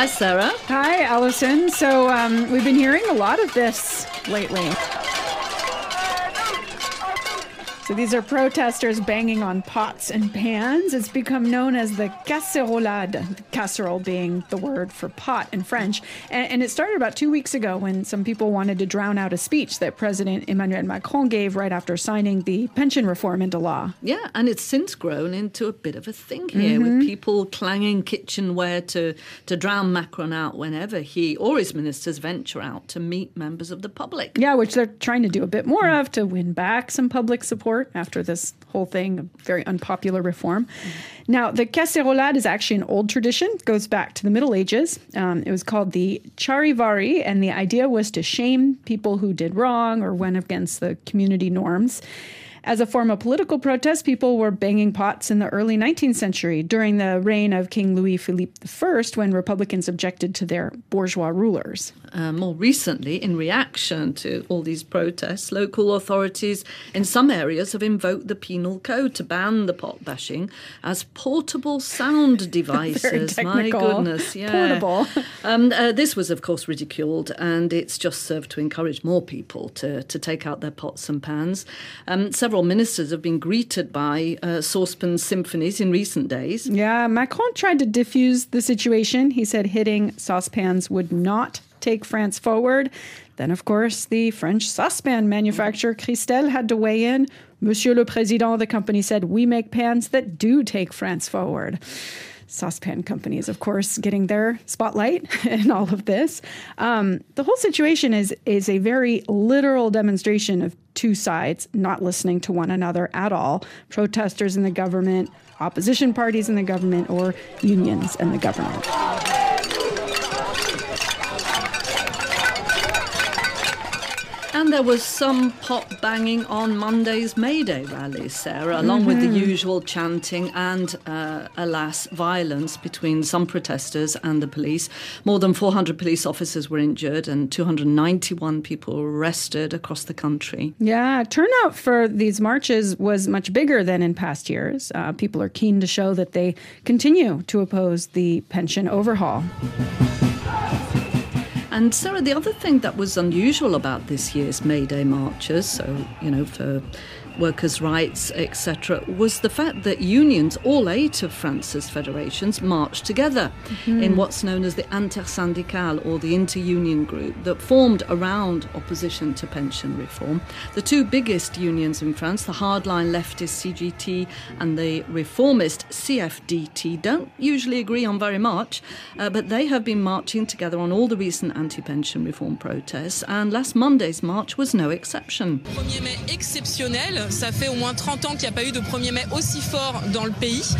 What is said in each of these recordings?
Hi, Sarah. Hi, Allison. So we've been hearing a lot of this lately. So these are protesters banging on pots and pans. It's become known as the casserolade, casserole being the word for pot in French. And it started about 2 weeks ago when some people wanted to drown out a speech that President Emmanuel Macron gave right after signing the pension reform into law. Yeah, and it's since grown into a bit of a thing here with people clanging kitchenware to drown Macron out whenever he or his ministers venture out to meet members of the public. Yeah, which they're trying to do a bit more of to win back some public support after this whole thing, very unpopular reform. Now, the casserolade is actually an old tradition. It goes back to the Middle Ages. It was called the charivari, and the idea was to shame people who did wrong or went against the community norms. As a form of political protest, people were banging pots in the early 19th century during the reign of King Louis-Philippe I, when Republicans objected to their bourgeois rulers. More recently, in reaction to all these protests, local authorities in some areas have invoked the penal code to ban the pot bashing as portable sound devices. Very technical. My goodness, yeah. Portable. This was, of course, ridiculed, and it's just served to encourage more people to take out their pots and pans. Several ministers have been greeted by saucepan symphonies in recent days. Yeah, Macron tried to defuse the situation. He said hitting saucepans would not take France forward. Then, of course, the French saucepan manufacturer Cristel had to weigh in. Monsieur le Président of the company said, "We make pans that do take France forward." Saucepan companies, of course, getting their spotlight in all of this. The whole situation is a very literal demonstration of two sides not listening to one another at all. Protesters in the government, opposition parties in the government, or unions in the government. And there was some pot banging on Monday's May Day rally, Sarah, along with the usual chanting and, alas, violence between some protesters and the police. More than 400 police officers were injured and 291 people were arrested across the country. Yeah, turnout for these marches was much bigger than in past years. People are keen to show that they continue to oppose the pension overhaul. And Sarah, the other thing that was unusual about this year's May Day marches, so, you know, for workers' rights, etc., was the fact that unions, all 8 of France's federations, marched together in what's known as the Inter-Syndical, or the inter-union group, that formed around opposition to pension reform. The two biggest unions in France, the hardline leftist CGT and the reformist CFDT, don't usually agree on very much, but they have been marching together on all the recent anti-pension reform protests, and last Monday's march was no exception. 1er Mai exceptionnel. Ça fait au moins 30 ans qu'il n'y a pas eu de 1er mai aussi fort dans le pays.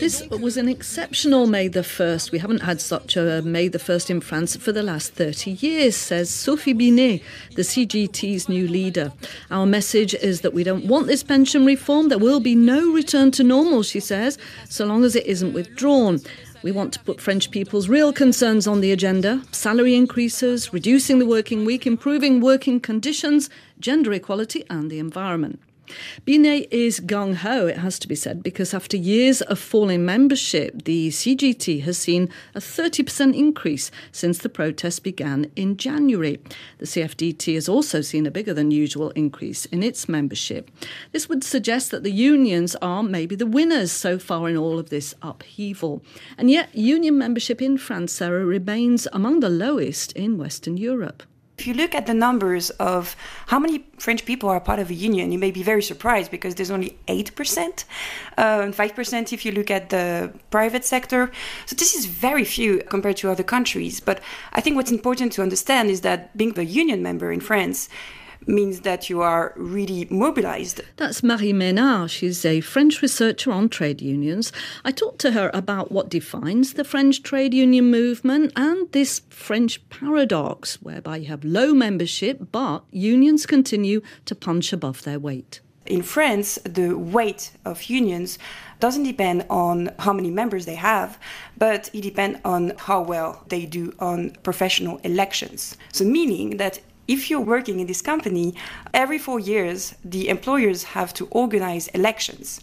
This was an exceptional May the 1st. We haven't had such a May the 1st in France for the last 30 years, says Sophie Binet, the CGT's new leader. Our message is that we don't want this pension reform. There will be no return to normal, she says, so long as it isn't withdrawn. We want to put French people's real concerns on the agenda: salary increases, reducing the working week, improving working conditions, gender equality and the environment. Binet is gung-ho, it has to be said, because after years of falling membership, the CGT has seen a 30% increase since the protests began in January. The CFDT has also seen a bigger than usual increase in its membership. This would suggest that the unions are maybe the winners so far in all of this upheaval. And yet, union membership in France, Sarah, remains among the lowest in Western Europe. If you look at the numbers of how many French people are part of a union, you may be very surprised because there's only 8% and 5% if you look at the private sector. So this is very few compared to other countries. But I think what's important to understand is that being a union member in France means that you are really mobilized. That's Marie Ménard. She's a French researcher on trade unions. I talked to her about what defines the French trade union movement and this French paradox whereby you have low membership but unions continue to punch above their weight. In France, the weight of unions doesn't depend on how many members they have, but it depends on how well they do on professional elections. So meaning that If you're working in this company, every 4 years, the employers have to organize elections.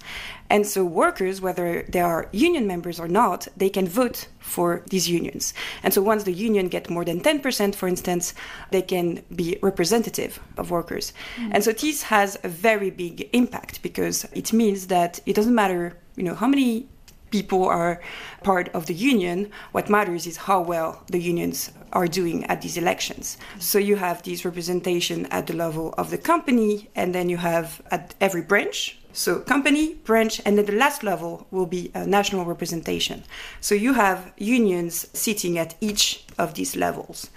And so workers, whether they are union members or not, they can vote for these unions. And so once the union get more than 10%, for instance, they can be representative of workers. Mm-hmm. And so this has a very big impact because it means that it doesn't matter, how many people are part of the union. What matters is how well the unions are doing at these elections. So you have this representation at the level of the company, and then you have at every branch. So company, branch, and then the last level will be a national representation. So you have unions sitting at each of these levels.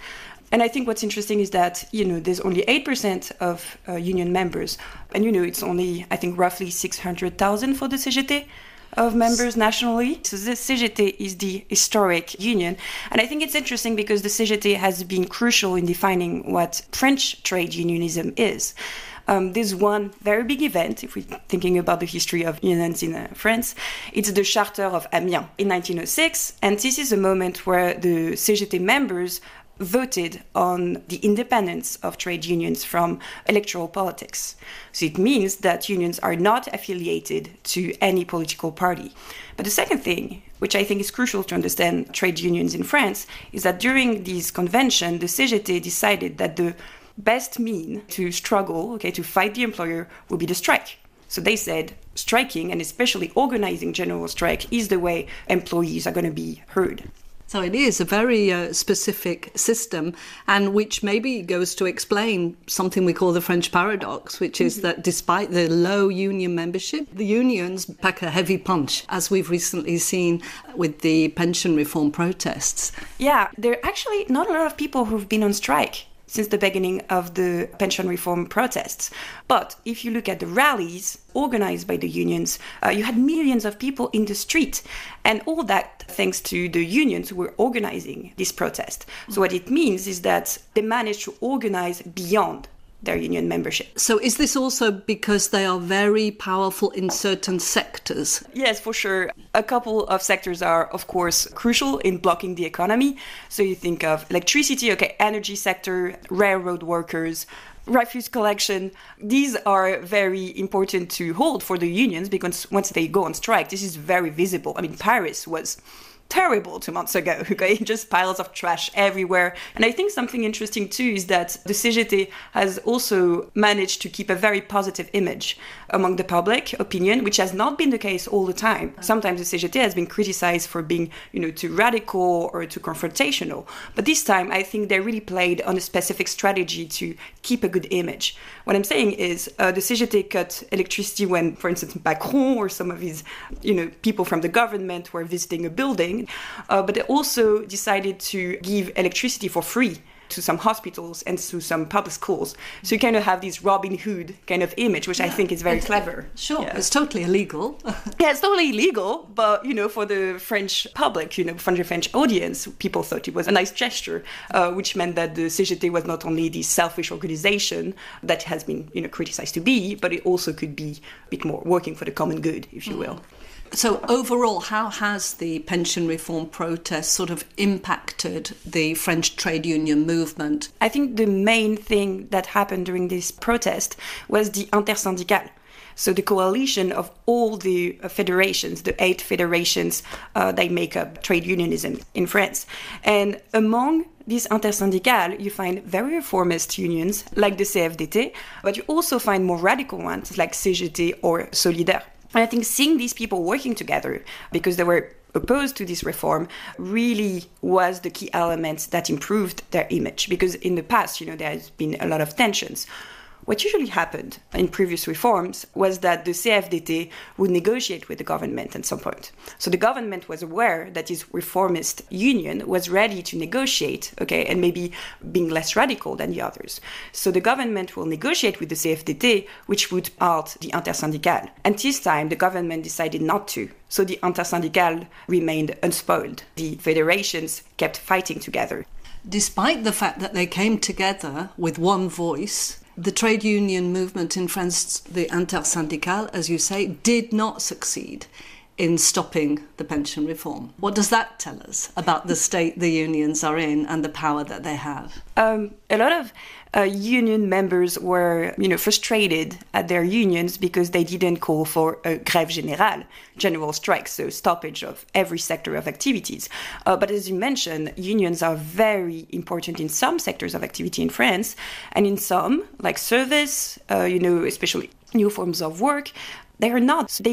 And I think what's interesting is that, there's only 8% of union members. And, it's only, I think, roughly 600,000 for the CGT. Of members nationally. So the CGT is the historic union. And I think it's interesting because the CGT has been crucial in defining what French trade unionism is. There's one very big event, if we're thinking about the history of unions in France, it's the Charter of Amiens in 1906. And this is a moment where the CGT members voted on the independence of trade unions from electoral politics. So it means that unions are not affiliated to any political party. But the second thing, which I think is crucial to understand trade unions in France, is that during this convention, the CGT decided that the best mean to struggle, to fight the employer, would be the strike. So they said striking, and especially organizing general strike, is the way employees are going to be heard. So it is a very specific system, and which maybe goes to explain something we call the French paradox, which is that despite the low union membership, the unions pack a heavy punch, as we've recently seen with the pension reform protests. Yeah, there are actually not a lot of people who've been on strike since the beginning of the pension reform protests. But if you look at the rallies organized by the unions, you had millions of people in the street. And all that thanks to the unions who were organizing this protest. So what it means is that they managed to organize beyond their union membership. So is this also because they are very powerful in certain sectors? Yes, for sure. A couple of sectors are, of course, crucial in blocking the economy. So you think of electricity, energy sector, railroad workers, refuse collection. These are very important to hold for the unions because once they go on strike, this is very visible. Paris was terrible 2 months ago, just piles of trash everywhere. And I think something interesting too is that the CGT has also managed to keep a very positive image among the public opinion, which has not been the case all the time. Sometimes the CGT has been criticized for being, too radical or too confrontational. But this time, I think they really played on a specific strategy to keep a good image. What I'm saying is the CGT cut electricity when, for instance, Macron or some of his, people from the government were visiting a building. But they also decided to give electricity for free to some hospitals and to some public schools. So you kind of have this Robin Hood kind of image, which I think is very clever. Sure, yeah. It's totally illegal. Yeah, it's totally illegal, but, for the French public, for the French audience, people thought it was a nice gesture, which meant that the CGT was not only this selfish organization that has been, criticized to be, but it also could be a bit more working for the common good, if you will. So overall, how has the pension reform protest sort of impacted the French trade union movement? I think the main thing that happened during this protest was the Inter-Syndical. So the coalition of all the federations, the 8 federations, they make up trade unionism in France. And among this Inter-Syndical, you find very reformist unions like the CFDT, but you also find more radical ones like CGT or Solidaire. And I think seeing these people working together, because they were opposed to this reform, really was the key element that improved their image. Because in the past, there has been a lot of tensions. What usually happened in previous reforms was that the CFDT would negotiate with the government at some point. So the government was aware that this reformist union was ready to negotiate, and maybe being less radical than the others. So the government will negotiate with the CFDT, which would out the Inter-Syndical. And this time, the government decided not to. So the Inter-Syndical remained unspoiled. The federations kept fighting together. Despite the fact that they came together with one voice, the trade union movement in France, the Inter-Syndical, as you say, did not succeed in stopping the pension reform. What does that tell us about the state the unions are in and the power that they have? A lot of union members were, frustrated at their unions because they didn't call for a grève générale, general strikes, so stoppage of every sector of activities. But as you mentioned, unions are very important in some sectors of activity in France, and in some, like service, especially new forms of work, they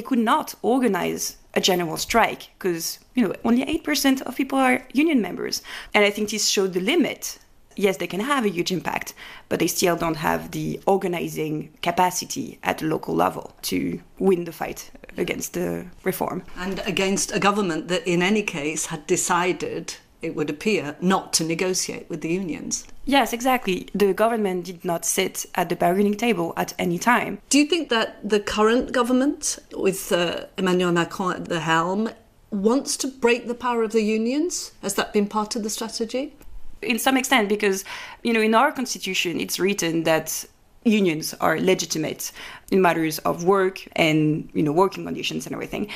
could not organize a general strike because, only 8% of people are union members. And I think this showed the limit. Yes, they can have a huge impact, but they still don't have the organizing capacity at local level to win the fight against the reform. And against a government that in any case had decided, it would appear, not to negotiate with the unions. Yes, exactly. The government did not sit at the bargaining table at any time. Do you think that the current government, with Emmanuel Macron at the helm, wants to break the power of the unions? Has that been part of the strategy? In some extent, because, in our constitution, it's written that unions are legitimate in matters of work and, working conditions and everything.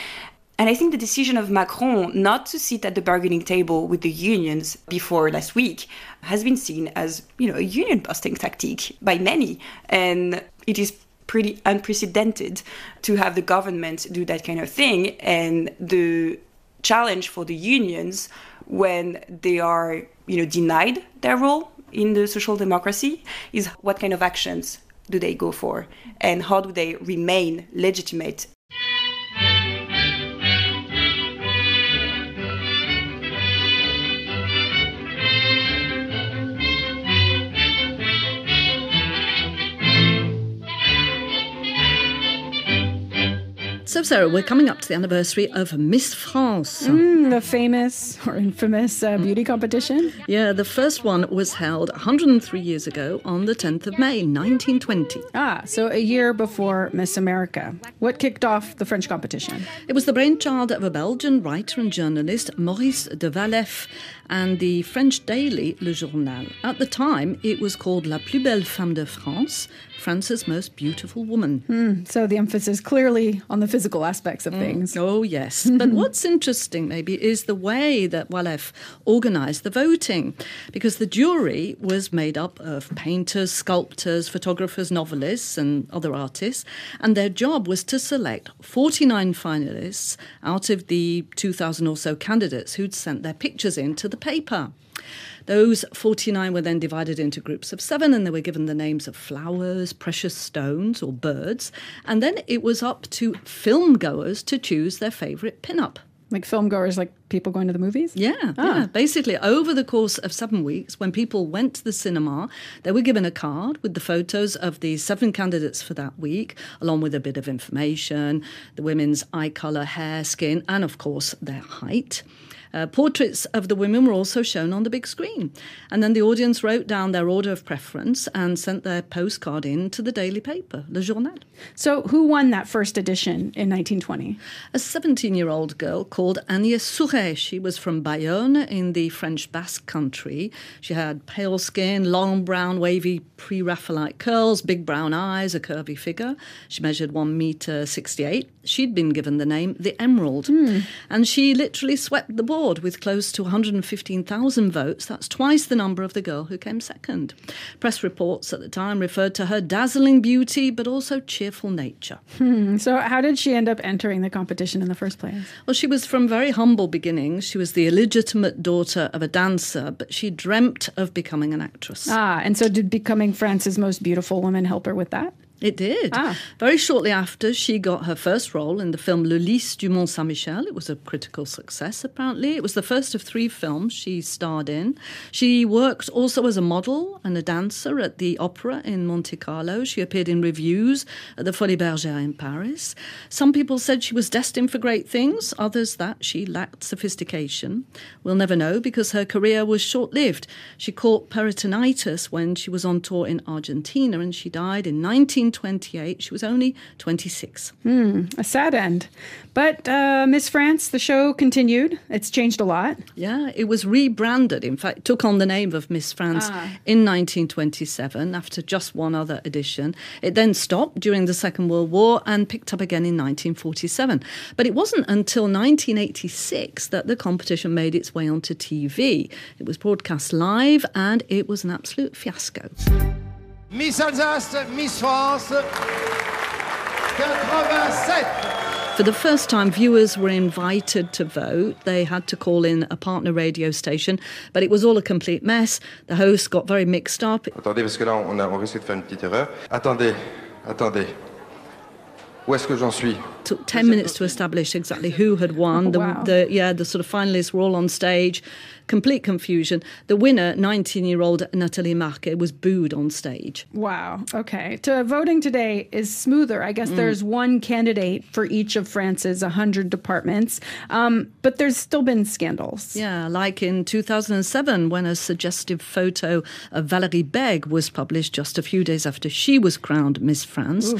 And I think the decision of Macron not to sit at the bargaining table with the unions before last week has been seen as, a union-busting tactic by many. And it is pretty unprecedented to have the government do that kind of thing. And the challenge for the unions when they are, denied their role in the social democracy is what kind of actions do they go for and how do they remain legitimate? So, Sarah, we're coming up to the anniversary of Miss France. The famous or infamous beauty competition. Yeah, the first one was held 103 years ago on the 10th of May, 1920. So a year before Miss America. What kicked off the French competition? It was the brainchild of a Belgian writer and journalist, Maurice de Valeff, and the French daily Le Journal. At the time, it was called La plus belle femme de France, France's most beautiful woman. So the emphasis clearly on the physical aspects of things. Oh, yes. But what's interesting, maybe, is the way that Valeff organised the voting, because the jury was made up of painters, sculptors, photographers, novelists and other artists, and their job was to select 49 finalists out of the 2,000 or so candidates who'd sent their pictures in to the paper. Those 49 were then divided into groups of 7, and they were given the names of flowers, precious stones or birds. And then it was up to filmgoers to choose their favourite pin-up. Like filmgoers, like people going to the movies? Yeah. Basically, over the course of 7 weeks, when people went to the cinema, they were given a card with the photos of the 7 candidates for that week, along with a bit of information, the women's eye colour, hair, skin, and, of course, their height. Portraits of the women were also shown on the big screen. And then the audience wrote down their order of preference and sent their postcard in to the daily paper, Le Journal. So who won that first edition in 1920? A 17-year-old girl called Agnès Souret. She was from Bayonne in the French Basque country. She had pale skin, long brown wavy pre-Raphaelite curls, big brown eyes, a curvy figure. She measured 1.68 meters. She'd been given the name The Emerald. And she literally swept the board with close to 115,000 votes. That's twice the number of the girl who came second. Press reports at the time referred to her dazzling beauty, but also cheerful nature. So how did she end up entering the competition in the first place? Well, she was from very humble beginnings. She was the illegitimate daughter of a dancer, but she dreamt of becoming an actress. And so did becoming France's most beautiful woman help her with that? It did. Very shortly after, she got her first role in the film Le Lys du Mont Saint-Michel. It was a critical success, apparently. It was the first of 3 films she starred in. She worked also as a model and a dancer at the opera in Monte Carlo. She appeared in reviews at the Folies Bergère in Paris. Some people said she was destined for great things, others that she lacked sophistication. We'll never know because her career was short-lived. She caught peritonitis when she was on tour in Argentina, and she died in 19. 1928. She was only 26. A sad end. But Miss France, the show continued. It's changed a lot. Yeah, it was rebranded. In fact, it took on the name of Miss France in 1927 after just one other edition. It then stopped during the Second World War and picked up again in 1947. But it wasn't until 1986 that the competition made its way onto TV. It was broadcast live and it was an absolute fiasco. Miss Alsace, Miss France, 87. For the first time, viewers were invited to vote. They had to call in a partner radio station, but it was all a complete mess. The host got very mixed up. Attendez, parce que là, on risque de faire une petite erreur. Attendez. Où est-ce que j'en suis? Took 10 minutes to establish exactly who had won. The sort of finalists were all on stage. Complete confusion. The winner, 19-year-old Nathalie Marquet, was booed on stage. Wow. Okay. Voting today is smoother. I guess there's one candidate for each of France's 100 departments. But there's still been scandals. Yeah, like in 2007 when a suggestive photo of Valérie Beg was published just a few days after she was crowned Miss France.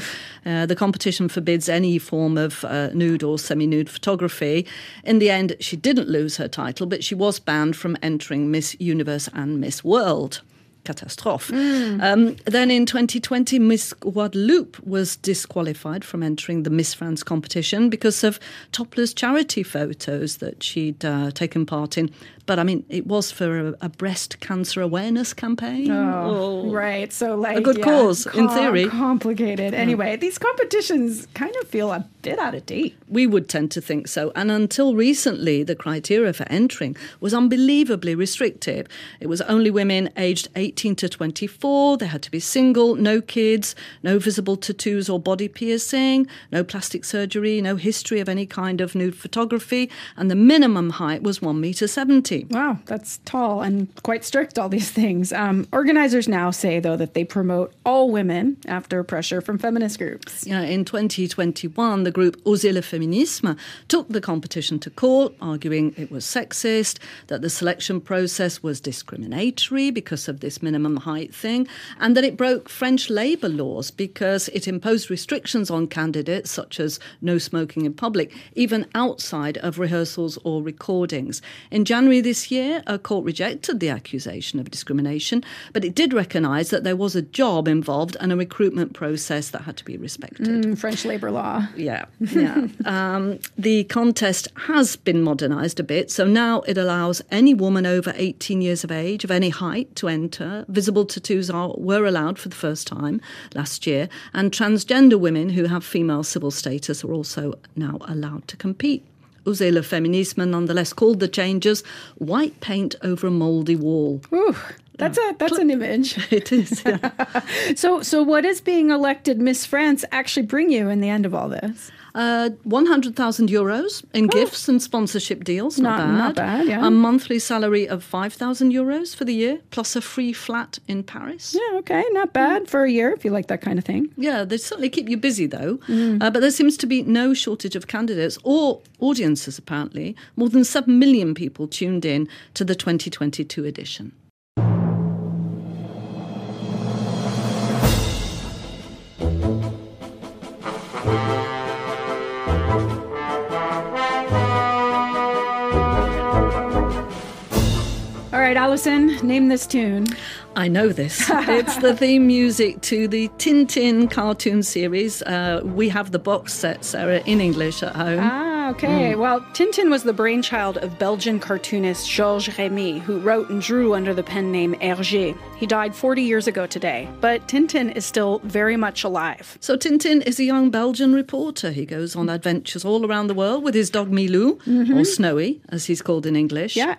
The competition forbids any form of nude or semi-nude photography. In the end, she didn't lose her title, but she was banned from entering Miss Universe and Miss World. Catastrophe. Then in 2020, Miss Guadeloupe was disqualified from entering the Miss France competition because of topless charity photos that she'd taken part in. But, I mean, it was for a breast cancer awareness campaign. Right. So, like, a good cause, in theory. Complicated. Anyway, these competitions kind of feel a bit out of date. We would tend to think so. And until recently, the criteria for entering was unbelievably restrictive. It was only women aged 18 to 24. They had to be single, no kids, no visible tattoos or body piercing, no plastic surgery, no history of any kind of nude photography. And the minimum height was 1.70 meters. Wow, that's tall and quite strict, all these things. Organizers now say, though, that they promote all women after pressure from feminist groups. Yeah, in 2021, the group Osez le Féminisme took the competition to court, arguing it was sexist, that the selection process was discriminatory because of this minimum height thing, and that it broke French labour laws because it imposed restrictions on candidates, such as no smoking in public, even outside of rehearsals or recordings. In January this year, a court rejected the accusation of discrimination, but it did recognise that there was a job involved and a recruitment process that had to be respected. French labour law. Yeah. The contest has been modernised a bit, so now it allows any woman over 18 years of age, of any height, to enter. Visible tattoos were allowed for the first time last year, and transgender women who have female civil status are also now allowed to compete. Osez le Féminisme, nonetheless, called the changes white paint over a mouldy wall. Ooh, that's an image. It is, yeah. So what is being elected Miss France actually bring you in the end of all this? 100,000 euros in gifts and sponsorship deals. Not bad, yeah. A monthly salary of 5,000 euros for the year, plus a free flat in Paris. Yeah, okay, not bad for a year if you like that kind of thing. Yeah, they certainly keep you busy, though. But there seems to be no shortage of candidates or audiences, apparently. More than 7 million people tuned in to the 2022 edition. All right, Allison, name this tune. I know this. It's the theme music to the Tintin cartoon series. We have the box set, Sarah, in English at home. Okay. Well, Tintin was the brainchild of Belgian cartoonist Georges Rémy, who wrote and drew under the pen name Hergé. He died 40 years ago today, but Tintin is still very much alive. So Tintin is a young Belgian reporter. He goes on adventures all around the world with his dog Milou, or Snowy, as he's called in English. Yeah.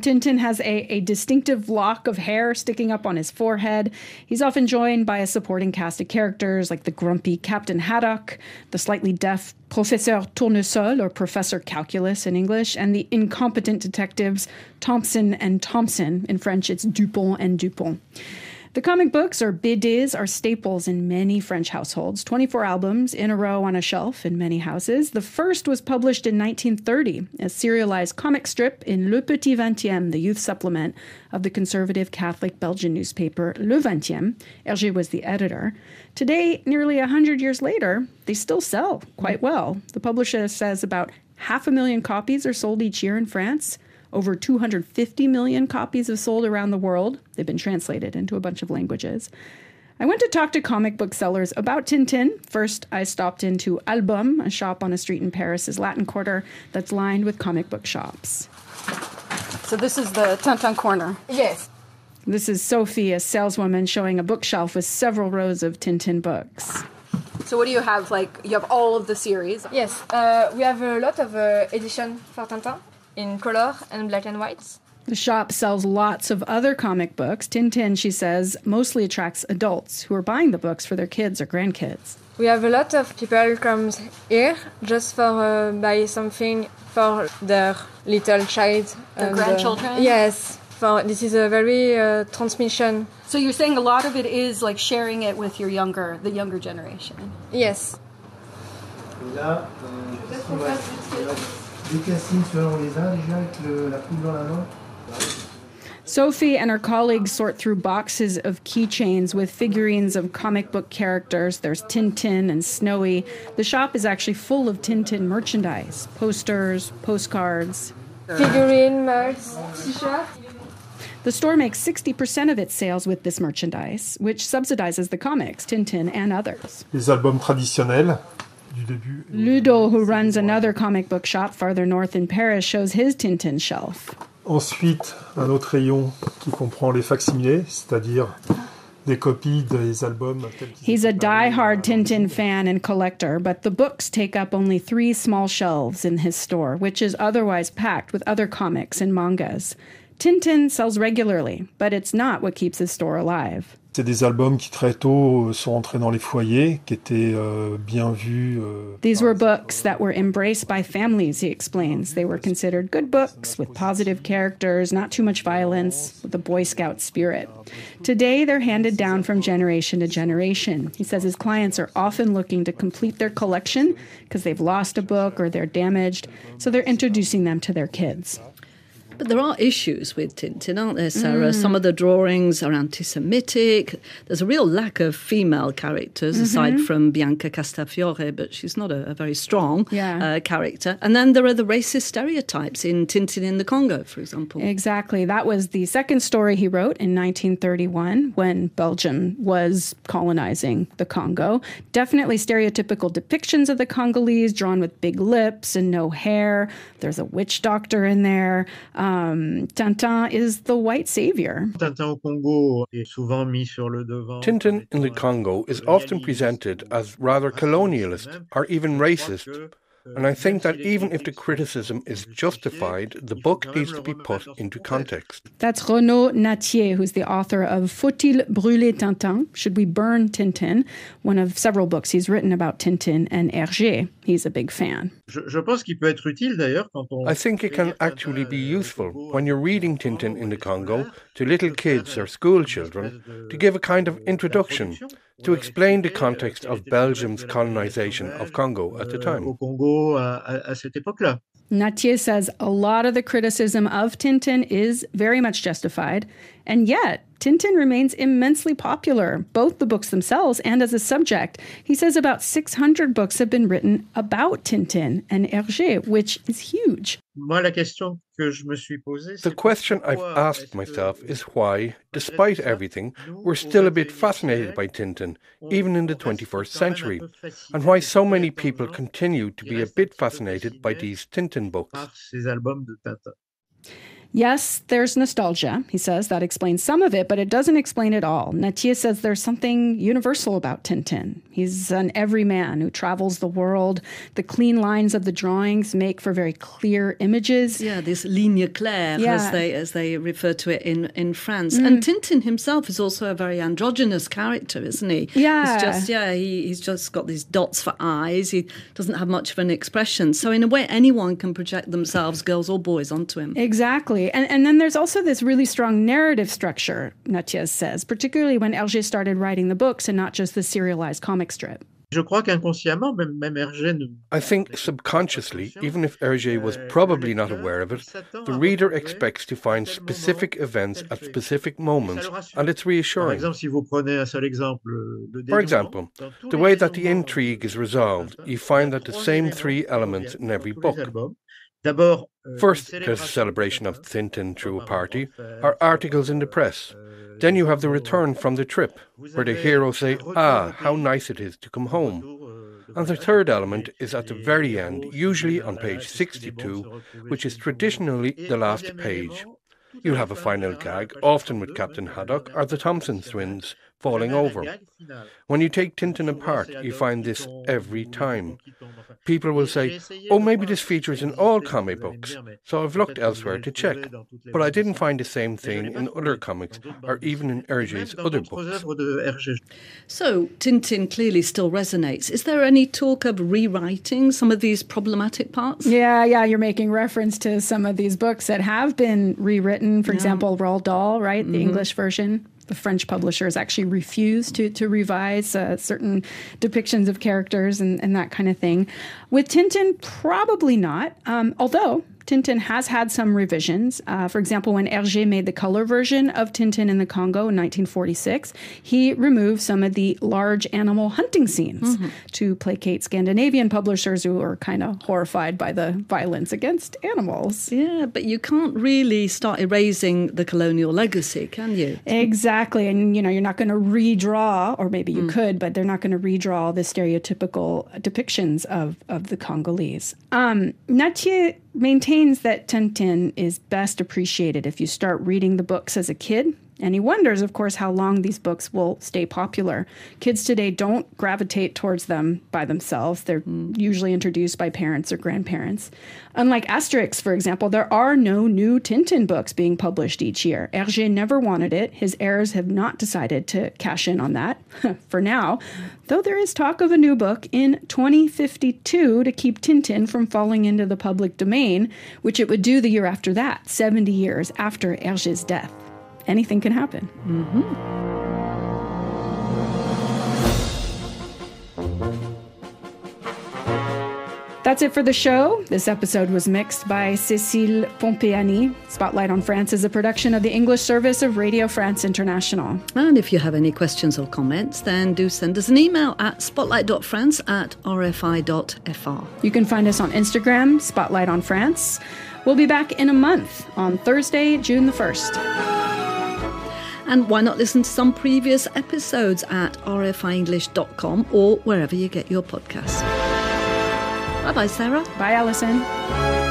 Tintin has a distinctive lock of hair sticking up on his forehead. He's often joined by a supporting cast of characters like the grumpy Captain Haddock, the slightly deaf Professor Tournesol, or Professor Calculus in English, and the incompetent detectives Thompson and Thompson. In French, it's Dupont and Dupont. The comic books, or BDs, are staples in many French households, 24 albums in a row on a shelf in many houses. The first was published in 1930, a serialized comic strip in Le Petit Vingtième, the youth supplement of the conservative Catholic Belgian newspaper Le Vingtième. Hergé was the editor. Today, nearly 100 years later, they still sell quite well. The publisher says about 500,000 copies are sold each year in France. Over 250 million copies have sold around the world. They've been translated into a bunch of languages. I went to talk to comic book sellers about Tintin. First, I stopped into Album, a shop on a street in Paris's Latin Quarter that's lined with comic book shops. So this is the Tintin corner. Yes. This is Sophie, a saleswoman, showing a bookshelf with several rows of Tintin books. So what do you have? Like, you have all of the series. Yes. We have a lot of edition for Tintin. In color and black and white. The shop sells lots of other comic books. Tintin, she says, mostly attracts adults who are buying the books for their kids or grandkids. We have a lot of people come here just for buy something for their little child. Their grandchildren? Yes. This is a very transmission. So you're saying a lot of it is like sharing it with your the younger generation? Yes. Là, Sophie and her colleagues sort through boxes of keychains with figurines of comic book characters. There's Tintin and Snowy. The shop is actually full of Tintin merchandise, posters, postcards. Figurine, merch, t-shirt. The store makes 60% of its sales with this merchandise, which subsidizes the comics, Tintin and others. Les albums traditionnels. Ludo, who runs another comic book shop farther north in Paris, shows his Tintin shelf. Ensuite, un autre rayon qui comprend les facsimilés, c'est-à-dire des copies des albums. He's a die-hard Tintin fan and collector, but the books take up only 3 small shelves in his store, which is otherwise packed with other comics and mangas. Tintin sells regularly, but it's not what keeps his store alive. C'est des albums qui très tôt sont entrés dans les foyers, qui étaient bien vus. These were books that were embraced by families, he explains. They were considered good books with positive characters, not too much violence, with a Boy Scout spirit. Today, they're handed down from generation to generation. He says his clients are often looking to complete their collection because they've lost a book or they're damaged, so they're introducing them to their kids. But there are issues with Tintin, aren't there, Sarah? Some of the drawings are anti-Semitic. There's a real lack of female characters, aside from Bianca Castafiore, but she's not a very strong character. And then there are the racist stereotypes in Tintin in the Congo, for example. Exactly. That was the second story he wrote in 1931 when Belgium was colonizing the Congo. Definitely stereotypical depictions of the Congolese, drawn with big lips and no hair. There's a witch doctor in there. Tintin is the white savior. Tintin in the Congo is often presented as rather colonialist or even racist, and I think that even if the criticism is justified, the book needs to be put into context. That's Renaud Nattier, who's the author of Faut-il brûler Tintin? Should we burn Tintin? One of several books he's written about Tintin and Hergé. He's a big fan. I think it can actually be useful when you're reading Tintin in the Congo to little kids or school children to give a kind of introduction to explain the context of Belgium's colonization of Congo at the time. Nattier says a lot of the criticism of Tintin is very much justified, and yet Tintin remains immensely popular, both the books themselves and as a subject. He says about 600 books have been written about Tintin and Hergé, which is huge. The question I've asked myself is why, despite everything, we're still a bit fascinated by Tintin, even in the 21st century, and why so many people continue to be a bit fascinated by these Tintin books. Yes, there's nostalgia, he says. That explains some of it, but it doesn't explain it all. Nattier says there's something universal about Tintin. He's an everyman who travels the world. The clean lines of the drawings make for very clear images. Yeah, this ligne claire, as they refer to it in France. And Tintin himself is also a very androgynous character, isn't he? Yeah. He's just got these dots for eyes. He doesn't have much of an expression. So in a way, anyone can project themselves, girls or boys, onto him. Exactly. Exactly. And then there's also this really strong narrative structure, Natchez says, particularly when Hergé started writing the books and not just the serialized comic strip. I think subconsciously, even if Hergé was probably not aware of it, the reader expects to find specific events at specific moments, and it's reassuring. For example, the way that the intrigue is resolved, you find that the same three elements in every book. First, there's a celebration of Tintin through a party, or articles in the press. Then you have the return from the trip, where the heroes say, "Ah, how nice it is to come home." And the third element is at the very end, usually on page 62, which is traditionally the last page. You'll have a final gag, often with Captain Haddock or the Thompson twins, falling over. When you take Tintin apart, you find this every time. People will say, "Oh, maybe this features in all comic books, so I've looked elsewhere to check. But I didn't find the same thing in other comics or even in Hergé's other books." So Tintin clearly still resonates. Is there any talk of rewriting some of these problematic parts? Yeah, you're making reference to some of these books that have been rewritten. For example, Roald Dahl, right? The English version. The French publishers actually refused to revise certain depictions of characters and that kind of thing. With Tintin, probably not, although Tintin has had some revisions. For example, when Hergé made the color version of Tintin in the Congo in 1946, he removed some of the large animal hunting scenes to placate Scandinavian publishers who were kind of horrified by the violence against animals. Yeah, but you can't really start erasing the colonial legacy, can you? Exactly. And, you know, you're not going to redraw, or maybe you could, but they're not going to redraw the stereotypical depictions of the Congolese. Natchez maintains that Tintin is best appreciated if you start reading the books as a kid, and he wonders, of course, how long these books will stay popular. Kids today don't gravitate towards them by themselves. They're usually introduced by parents or grandparents. Unlike Asterix, for example, there are no new Tintin books being published each year. Hergé never wanted it. His heirs have not decided to cash in on that for now, though there is talk of a new book in 2052 to keep Tintin from falling into the public domain, which it would do the year after that, 70 years after Hergé's death. Anything can happen. That's it for the show. This episode was mixed by Cécile Pompeani. Spotlight on France is a production of the English service of Radio France International. And if you have any questions or comments, then do send us an email at spotlight.france@rfi.fr. You can find us on Instagram, Spotlight on France. We'll be back in a month on Thursday, June the 1st. And why not listen to some previous episodes at rfienglish.com or wherever you get your podcasts. Bye-bye, Sarah. Bye, Alison.